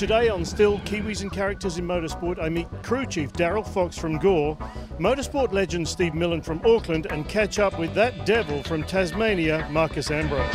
Today on Still Kiwis and Characters in Motorsport, I meet crew chief Daryl Fox from Gore, motorsport legend Steve Millen from Auckland, and catch up with that devil from Tasmania, Marcus Ambrose.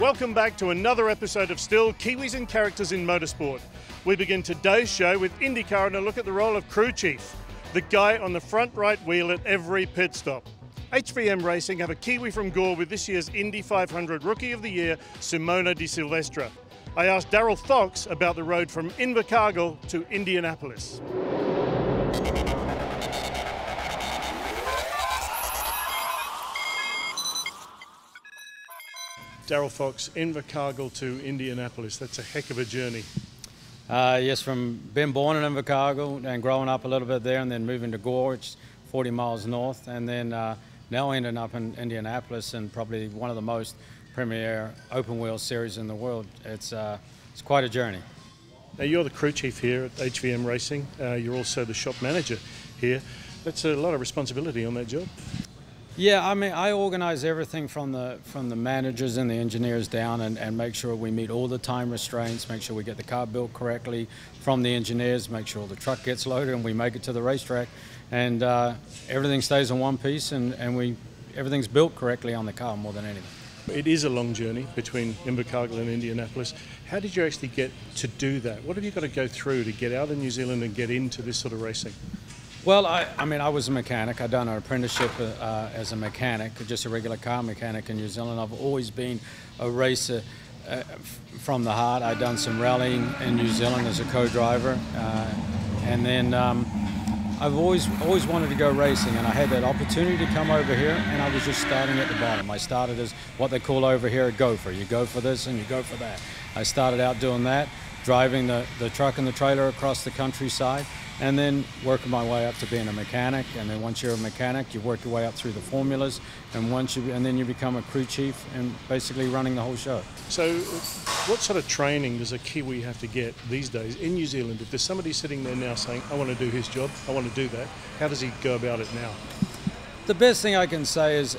Welcome back to another episode of Still Kiwis and Characters in Motorsport. We begin today's show with IndyCar and a look at the role of crew chief, the guy on the front right wheel at every pit stop. HVM Racing have a Kiwi from Gore with this year's Indy 500 Rookie of the Year, Simona Di Silvestre. I asked Daryl Fox about the road from Invercargill to Indianapolis. Daryl Fox, Invercargill to Indianapolis. That's a heck of a journey. Yes, from being born in Invercargill and growing up a little bit there and then moving to Gore, which is 40 miles north, and then now ending up in Indianapolis and probably one of the most premier open wheel series in the world. It's quite a journey. Now, you're the crew chief here at HVM Racing. You're also the shop manager here. That's a lot of responsibility on that job. Yeah, I mean, I organise everything from the managers and the engineers down and make sure we meet all the time restraints, make sure we get the car built correctly from the engineers, make sure the truck gets loaded and we make it to the racetrack, and everything stays in one piece and everything's built correctly on the car more than anything. It is a long journey between Invercargill and Indianapolis. How did you actually get to do that? What have you got to go through to get out of New Zealand and get into this sort of racing? Well, I mean, I was a mechanic. I'd done an apprenticeship as a mechanic, just a regular car mechanic in New Zealand. I've always been a racer from the heart. I'd done some rallying in New Zealand as a co-driver, and then I've always wanted to go racing, and I had that opportunity to come over here, and I was just starting at the bottom. I started as what they call over here a gopher. You go for this and you go for that. I started out doing that, driving the truck and the trailer across the countryside, and then working my way up to being a mechanic. And then once you're a mechanic, you work your way up through the formulas, and then you become a crew chief and basically running the whole show. So what sort of training does a Kiwi have to get these days in New Zealand? If there's somebody sitting there now saying, I want to do his job, I want to do that, how does he go about it now? The best thing I can say is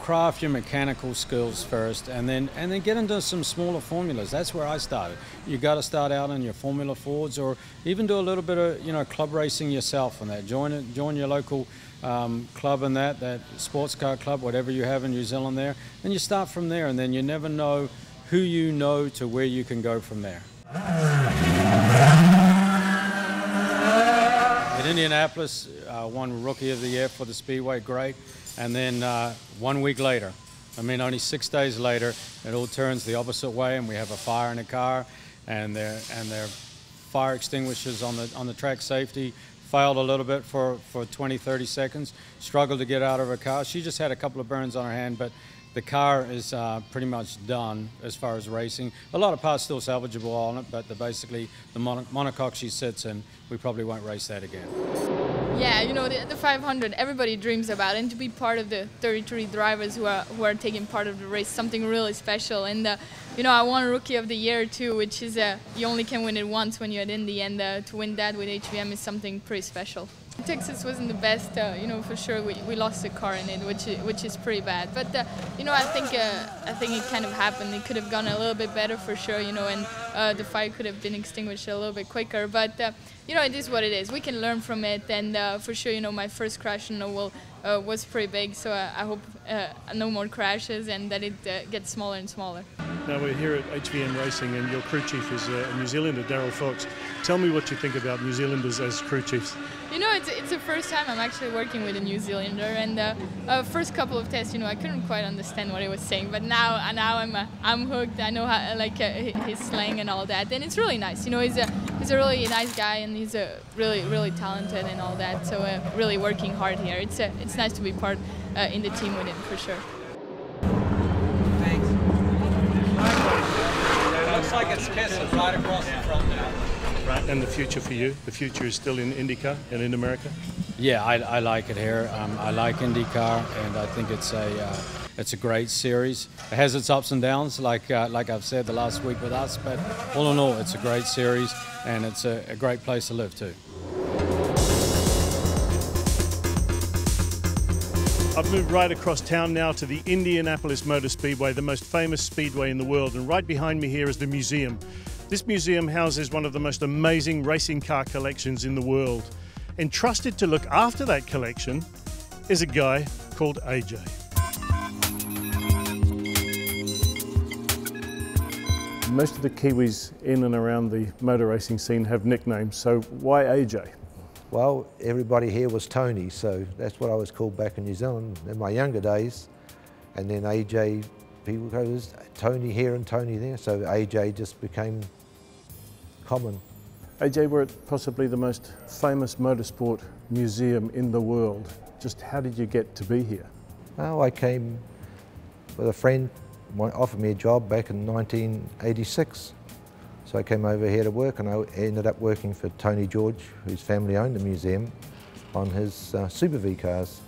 craft your mechanical skills first, and then get into some smaller formulas. That's where I started. You got to start out in your Formula Fords, or even do a little bit of club racing yourself. And that join your local club and that sports car club, whatever you have in New Zealand there. And you start from there, and then you never know who you know to where you can go from there. At Indianapolis, won Rookie of the Year for the Speedway, great. And then 1 week later, I mean only 6 days later, it all turns the opposite way, and we have a fire in a car, and their fire extinguishers on the track safety failed a little bit for 20, 30 seconds, struggled to get out of her car. She just had a couple of burns on her hand, but the car is pretty much done as far as racing. A lot of parts still salvageable on it, but basically the monocoque she sits in, we probably won't race that again. Yeah, the 500, everybody dreams about it, and to be part of the 33 drivers who are taking part of the race, something really special. And I won Rookie of the Year too, which is you only can win it once when you're at Indy, and to win that with HVM is something pretty special. Texas wasn't the best, for sure. We lost a car in it, which is pretty bad. But I think it kind of happened. It could have gone a little bit better for sure, and the fire could have been extinguished a little bit quicker. But it is what it is. We can learn from it, and for sure, my first crash in the wall was pretty big. So I hope no more crashes, and that it gets smaller and smaller. Now we're here at HVM Racing, and your crew chief is a New Zealander, Daryl Fox. Tell me what you think about New Zealanders as crew chiefs. It's the first time I'm actually working with a New Zealander, and first couple of tests, I couldn't quite understand what he was saying, but now I'm hooked. I know how, his slang and all that, and it's really nice. He's a really nice guy, and he's a really really talented and all that. So really working hard here. It's nice to be part in the team with him for sure. Thanks. It looks like it's Kessler right across the front now. Right. And the future for you? The future is still in IndyCar and in America? Yeah, I like it here. I like IndyCar, and I think it's a great series. It has its ups and downs, like I've said the last week with us, but all in all, it's a great series, and it's a great place to live too. I've moved right across town now to the Indianapolis Motor Speedway, the most famous speedway in the world, and right behind me here is the museum. This museum houses one of the most amazing racing car collections in the world. Entrusted to look after that collection is a guy called AJ. Most of the Kiwis in and around the motor racing scene have nicknames, so why AJ? Well, everybody here was Tony, so that's what I was called back in New Zealand in my younger days. And then AJ, people go, there's Tony here and Tony there, so AJ just became common. AJ, we're at possibly the most famous motorsport museum in the world. Just how did you get to be here? Well, I came with a friend who offered me a job back in 1986. So I came over here to work, and I ended up working for Tony George, whose family owned the museum, on his Super V cars.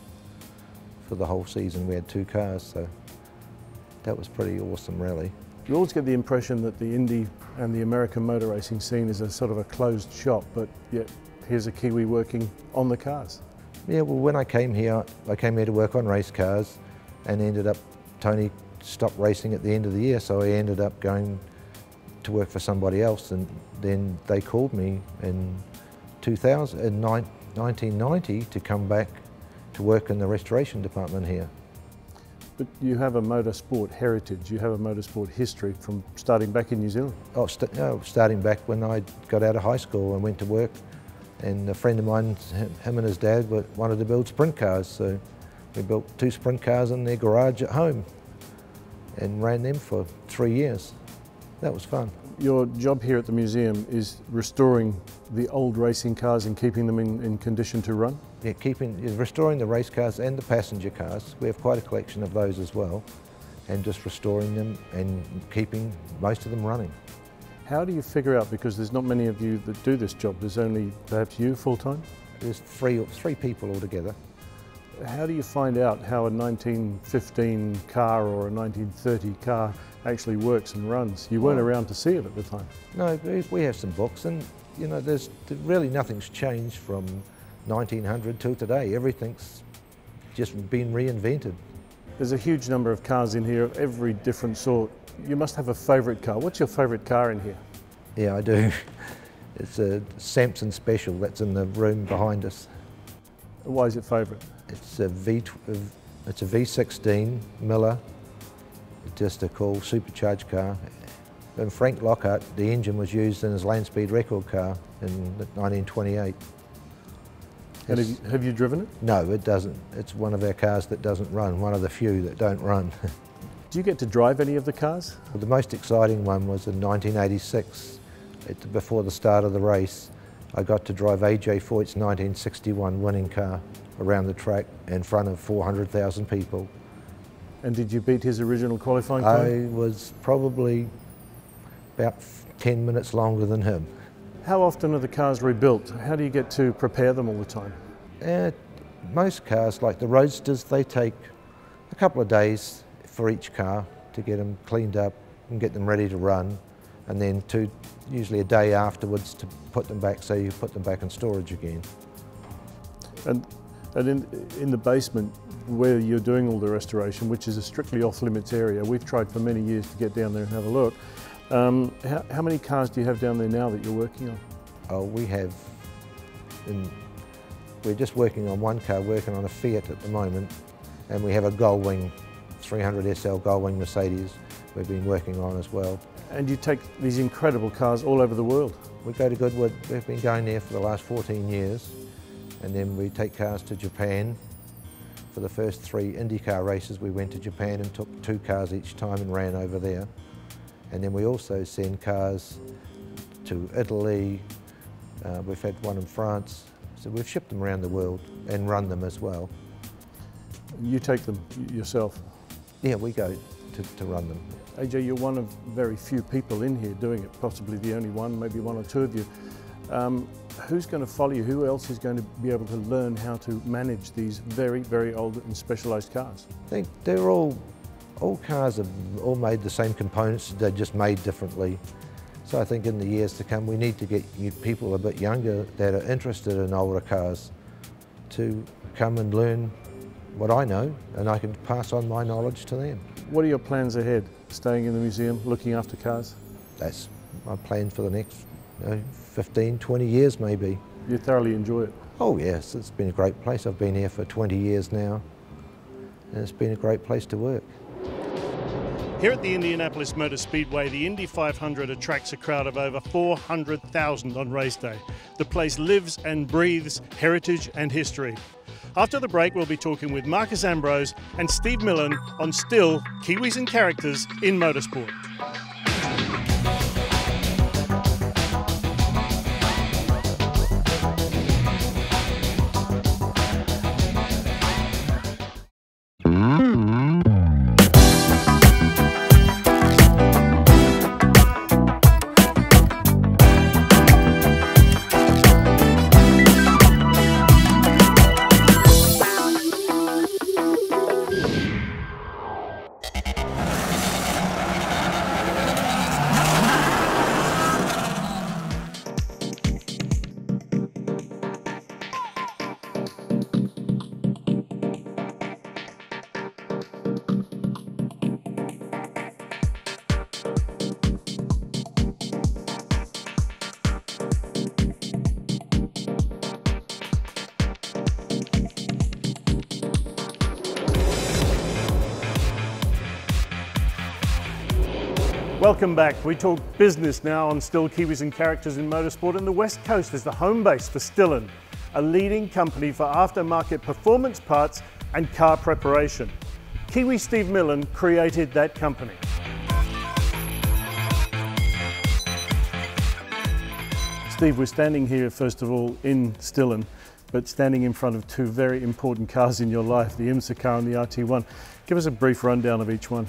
For the whole season we had two cars, so that was pretty awesome really. You always get the impression that the Indy and the American motor racing scene is a sort of a closed shop, but yet here's a Kiwi working on the cars. Yeah, well when I came here to work on race cars, and ended up, Tony stopped racing at the end of the year, so I ended up going to work for somebody else, and then they called me in 1990 to come back to work in the restoration department here. But you have a motorsport heritage, you have a motorsport history from starting back in New Zealand? Oh, starting back when I got out of high school and went to work, and a friend of mine, him and his dad wanted to build sprint cars, so we built two sprint cars in their garage at home and ran them for 3 years. That was fun. Your job here at the museum is restoring the old racing cars and keeping them in condition to run? Yeah, restoring the race cars and the passenger cars. We have quite a collection of those as well, and just restoring them and keeping most of them running. How do you figure out, because there's not many of you that do this job, there's only perhaps you full-time? There's three people altogether. How do you find out how a 1915 car or a 1930 car actually works and runs? You weren't around to see it at the time. No, we have some books, and you know, there's really nothing's changed from 1900 till today. Everything's just been reinvented. There's a huge number of cars in here of every different sort. You must have a favourite car. What's your favourite car in here? Yeah, I do. It's a Samson Special that's in the room behind us. Why is it favourite? It's a V16 Miller, just a cool supercharged car. And Frank Lockhart, the engine was used in his lane speed record car in 1928. And have you driven it? No, it doesn't. It's one of our cars that doesn't run, one of the few that don't run. Do you get to drive any of the cars? Well, the most exciting one was in 1986, before the start of the race. I got to drive AJ Foyt's 1961 winning car around the track in front of 400,000 people. And did you beat his original qualifying time? I was probably about 10 minutes longer than him. How often are the cars rebuilt? How do you get to prepare them all the time? Most cars, like the Roadsters, they take a couple of days for each car to get them cleaned up and get them ready to run, and then usually a day afterwards to put them back, so you put them back in storage again. And in the basement where you're doing all the restoration, which is a strictly off-limits area, we've tried for many years to get down there and have a look. How many cars do you have down there now that you're working on? Oh, we're just working on one car, working on a Fiat at the moment, and we have a Gullwing, 300 SL Gullwing Mercedes we've been working on as well. And you take these incredible cars all over the world? We go to Goodwood, we've been going there for the last 14 years. And then we take cars to Japan. For the first 3 IndyCar races, we went to Japan and took 2 cars each time and ran over there. And then we also send cars to Italy. We've had one in France. So we've shipped them around the world and run them as well. You take them yourself? Yeah, we go to run them. AJ, you're one of very few people in here doing it, possibly the only one, maybe one or two of you. Who's going to follow you? Who else is going to be able to learn how to manage these very, very old and specialised cars? I think they're all cars are all made the same components, they're just made differently. So I think in the years to come we need to get people a bit younger that are interested in older cars to come and learn what I know and I can pass on my knowledge to them. What are your plans ahead? Staying in the museum, looking after cars? That's my plan for the next 15, 20 years maybe. You thoroughly enjoy it? Oh yes, it's been a great place. I've been here for 20 years now and it's been a great place to work. Here at the Indianapolis Motor Speedway, the Indy 500 attracts a crowd of over 400,000 on race day. The place lives and breathes heritage and history. After the break, we'll be talking with Marcus Ambrose and Steve Millen on Still Kiwis and Characters in Motorsport. Welcome back. We talk business now on Still Kiwis and Characters in Motorsport, and the West Coast is the home base for Stillen, a leading company for aftermarket performance parts and car preparation. Kiwi Steve Millen created that company. Steve, we're standing here first of all in Stillen, but standing in front of two very important cars in your life, the IMSA car and the RT1. Give us a brief rundown of each one.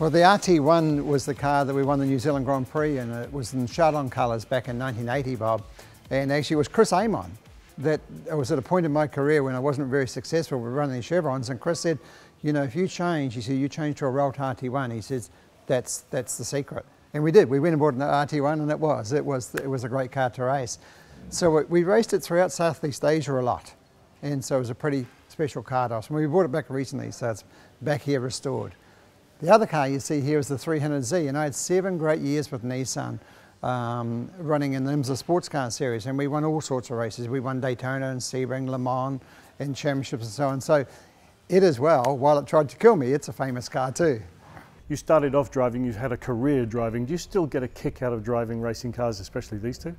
Well, the RT1 was the car that we won the New Zealand Grand Prix, and it was in Chardon colours back in 1980, Bob. And actually it was Chris Amon that was at a point in my career when I wasn't very successful with running Chevrons, and Chris said, you know, if you change, he said, you change to a Rolte RT1. He says, that's the secret. And we did. We went and bought an RT1, and it was a great car to race. So we raced it throughout Southeast Asia a lot, and so it was a pretty special car to us. And we brought it back recently, so it's back here restored. The other car you see here is the 300Z, and I had 7 great years with Nissan running in the IMSA Sports Car Series, and we won all sorts of races. We won Daytona and Sebring, Le Mans and championships and so on. So it as well, while it tried to kill me, it's a famous car too. You started off driving, you've had a career driving. Do you still get a kick out of driving racing cars, especially these two?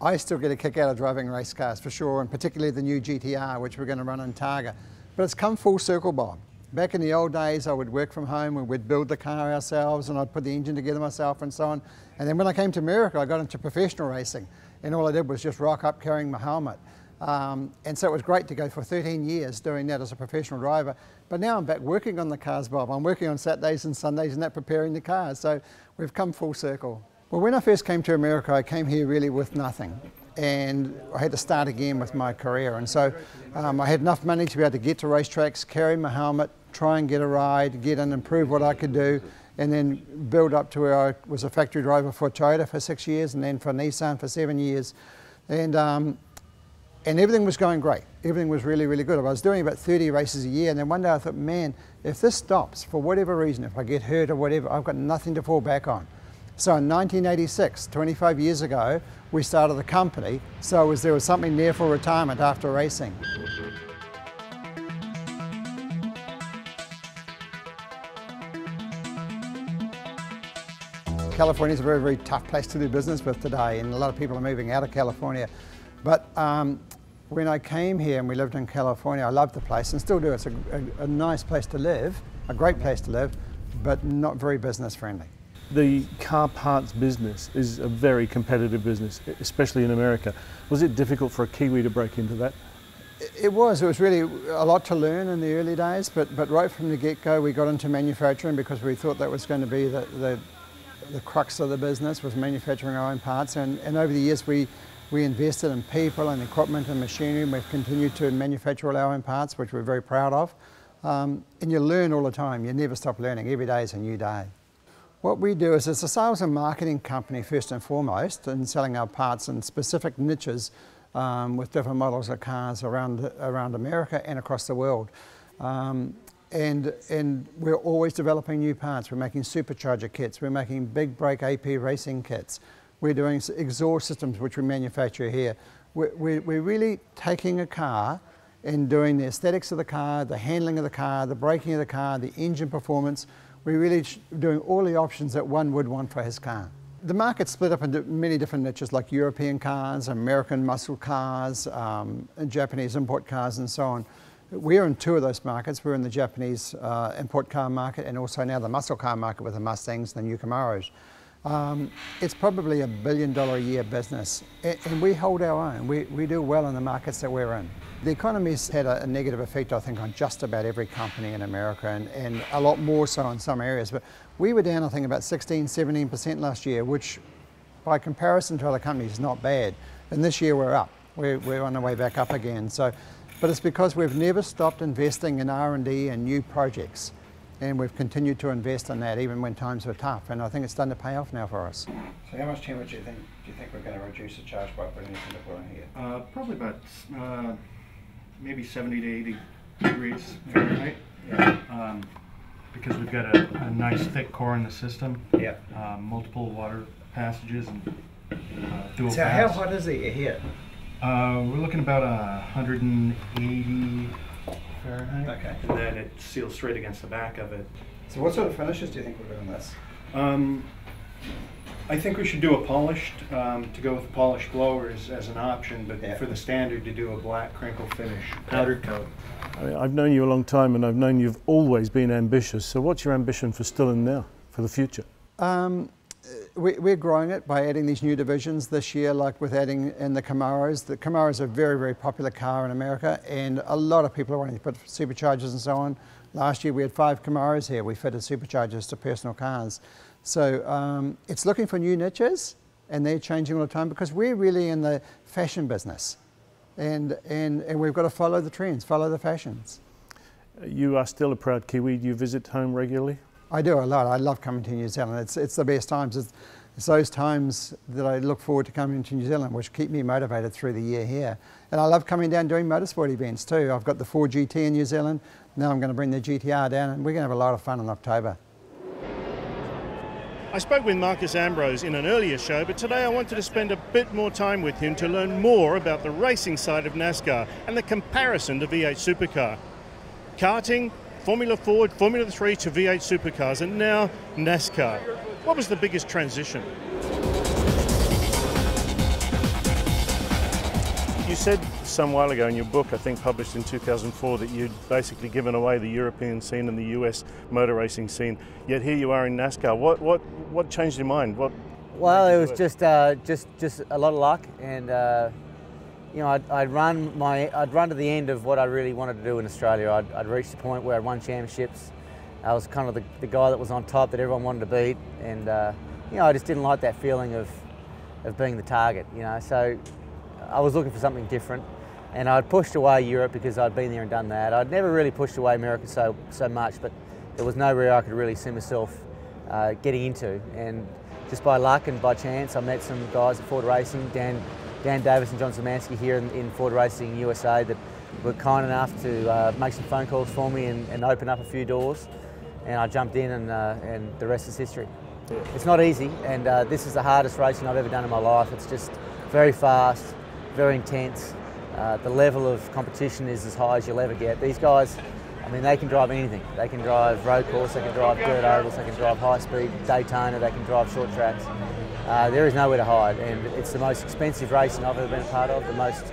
I still get a kick out of driving race cars for sure, and particularly the new GTR, which we're going to run in Targa. But it's come full circle, Bob. Back in the old days, I would work from home and we'd build the car ourselves, and I'd put the engine together myself and so on. And then when I came to America, I got into professional racing, and all I did was just rock up carrying my helmet. And so it was great to go for 13 years doing that as a professional driver. But now I'm back working on the cars, Bob. I'm working on Saturdays and Sundays and that, preparing the cars. So we've come full circle. Well, when I first came to America, I came here really with nothing, and I had to start again with my career. And so I had enough money to be able to get to racetracks, carry my helmet, try and get a ride, get in and prove what I could do, and then build up to where I was a factory driver for Toyota for 6 years and then for Nissan for 7 years. And everything was going great. Everything was really, really good. I was doing about 30 races a year, and then one day I thought, man, if this stops for whatever reason, if I get hurt or whatever, I've got nothing to fall back on. So in 1986, 25 years ago, we started the company, so there was something there for retirement after racing. California's a very, very tough place to do business with today, and a lot of people are moving out of California. But when I came here and we lived in California, I loved the place and still do. It's a nice place to live, a great place to live, but not very business friendly. The car parts business is a very competitive business, especially in America. Was it difficult for a Kiwi to break into that? It was really a lot to learn in the early days, but right from the get-go we got into manufacturing because we thought that was going to be the crux of the business, was manufacturing our own parts. And over the years we invested in people and equipment and machinery, and we've continued to manufacture all our own parts, which we're very proud of. And you learn all the time, you never stop learning, every day is a new day. What we do is it's a sales and marketing company first and foremost, and selling our parts in specific niches with different models of cars around America and across the world. And we're always developing new parts. We're making supercharger kits. We're making big brake AP racing kits. We're doing exhaust systems, which we manufacture here. We're really taking a car and doing the aesthetics of the car, the handling of the car, the braking of the car, the engine performance. We're really doing all the options that one would want for his car. The market's split up into many different niches, like European cars, American muscle cars, and Japanese import cars, and so on. We're in two of those markets. We're in the Japanese import car market, and also now the muscle car market with the Mustangs and the new Camaros. It's probably $1 billion a year business, and we hold our own. We do well in the markets that we're in. The economy's had a negative effect, I think, on just about every company in America, and a lot more so in some areas. But we were down, I think, about 16–17% last year, which by comparison to other companies is not bad. And this year we're up. We're on the way back up again. So, but it's because we've never stopped investing in R&D and new projects. And we've continued to invest in that even when times were tough, and I think it's done to pay off now for us. So how much time do you think we're going to reduce the charge by putting this into play here? Probably about maybe 70 to 80 degrees Fahrenheit. Yeah. Because we've got a nice thick core in the system. Yeah. Multiple water passages and dual So paths. How hot is it here? We're looking about 180. Okay. And then it seals straight against the back of it. So what sort of finishes do you think we're doing this? I think we should do a polished, to go with polished blowers as an option, but yeah, for the standard to do a black crinkle finish, powdered coat. I mean, I've known you a long time, and I've known you've always been ambitious. So what's your ambition for Stillen now, for the future? We're growing it by adding these new divisions this year, like with adding in the Camaros. The Camaros are a very, very popular car in America, and a lot of people are wanting to put superchargers and so on. Last year we had 5 Camaros here. We fitted superchargers to personal cars. So it's looking for new niches, and they're changing all the time because we're really in the fashion business. And we've got to follow the trends, follow the fashions. You are still a proud Kiwi. Do you visit home regularly? I do a lot. I love coming to New Zealand. It's the best times. It's those times that I look forward to coming to New Zealand, which keep me motivated through the year here. And I love coming down doing motorsport events too. I've got the Ford GT in New Zealand. Now I'm going to bring the GTR down, and we're going to have a lot of fun in October. I spoke with Marcus Ambrose in an earlier show, but today I wanted to spend a bit more time with him to learn more about the racing side of NASCAR and the comparison to V8 supercar. Karting, Formula Ford, Formula 3 to V8 supercars, and now NASCAR. What was the biggest transition? You said some while ago in your book, I think published in 2004, that you'd basically given away the European scene and the US motor racing scene, yet here you are in NASCAR. What changed your mind? Well, it was just a lot of luck, and you know, I'd run to the end of what I really wanted to do in Australia. I'd reached the point where I'd won championships. I was kind of the guy that was on top that everyone wanted to beat, and you know, I just didn't like that feeling of being the target. You know, so I was looking for something different, and I'd pushed away Europe because I'd been there and done that. I'd never really pushed away America so much, but there was nowhere I could really see myself getting into. And just by luck and by chance, I met some guys at Ford Racing, Dan Davis and John Zemanski here in Ford Racing USA, that were kind enough to make some phone calls for me and open up a few doors, and I jumped in, and the rest is history. Yeah. It's not easy, and this is the hardest racing I've ever done in my life. It's just very fast, very intense. The level of competition is as high as you'll ever get. These guys, I mean, they can drive anything. They can drive road course, they can drive dirt ovals, they can drive high speed Daytona, they can drive short tracks. There is nowhere to hide, and it's the most expensive racing I've ever been a part of, the most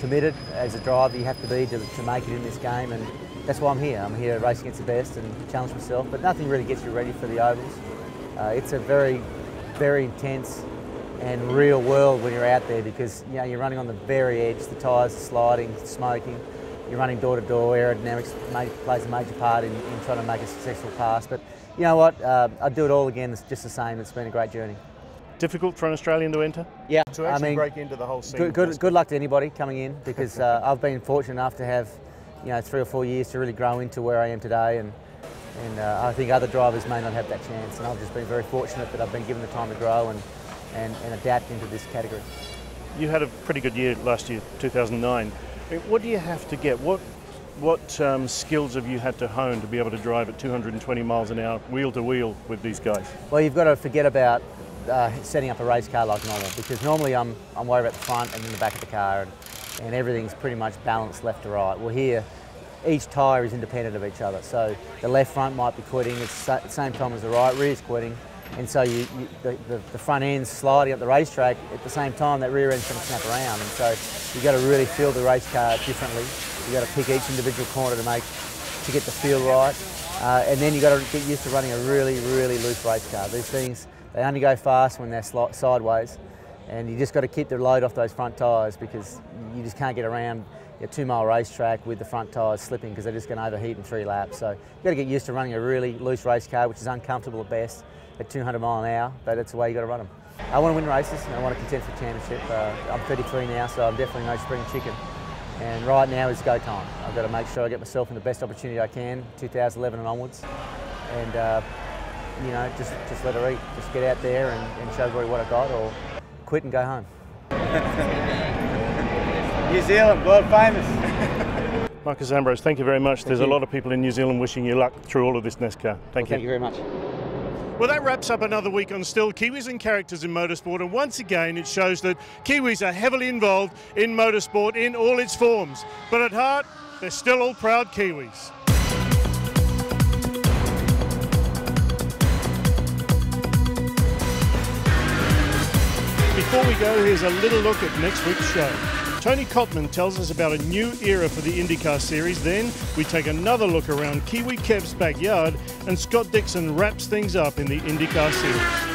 committed as a driver you have to be to make it in this game, and that's why I'm here. I'm here to race against the best and challenge myself, but nothing really gets you ready for the ovals. It's a very, very intense and real world when you're out there, because you know, you're running on the very edge, the tyres are sliding, smoking, you're running door to door, aerodynamics plays a major part in trying to make a successful pass, but you know what, I'd do it all again, it's just the same, it's been a great journey. Difficult for an Australian to enter? Yeah. To actually break into the whole scene. Good luck to anybody coming in, because I've been fortunate enough to have, you know, 3 or 4 years to really grow into where I am today, and I think other drivers may not have that chance, and I've just been very fortunate that I've been given the time to grow and adapt into this category. You had a pretty good year last year, 2009. I mean, what do you have to get? What what skills have you had to hone to be able to drive at 220 miles an hour, wheel to wheel with these guys? Well, you've got to forget about setting up a race car like normal, because normally I'm worried about the front and then the back of the car, and everything's pretty much balanced left to right. Well, here, each tyre is independent of each other, so the left front might be quitting at the same time as the right rear's quitting, and so the front end's sliding up the racetrack at the same time that rear end's going to snap around, and so you've got to really feel the race car differently. You've got to pick each individual corner to get the feel right, and then you've got to get used to running a really, really loose race car. These things, they only go fast when they're sideways, and you just got to keep the load off those front tyres, because you just can't get around a 2-mile racetrack with the front tyres slipping, because they're just going to overheat in 3 laps. So you've got to get used to running a really loose race car, which is uncomfortable at best, at 200 mile an hour, but that's the way you got to run them. I want to win races and I want to contend for championship. I'm 33 now, so I'm definitely no spring chicken. And right now is go time. I've got to make sure I get myself in the best opportunity I can, 2011 and onwards. And you know, just let her eat. Just get out there and show everybody what I got, or quit and go home. New Zealand, world famous. Marcus Ambrose, thank you very much. There's a lot of people in New Zealand wishing you luck through all of this NASCAR. Thank you. Thank you very much. Well, that wraps up another week on Still Kiwis and Characters in Motorsport, and once again it shows that Kiwis are heavily involved in motorsport in all its forms, but at heart they're still all proud Kiwis. Before we go, here's a little look at next week's show. Tony Cotman tells us about a new era for the IndyCar series. Then we take another look around Kiwi Kev's backyard, and Scott Dixon wraps things up in the IndyCar series.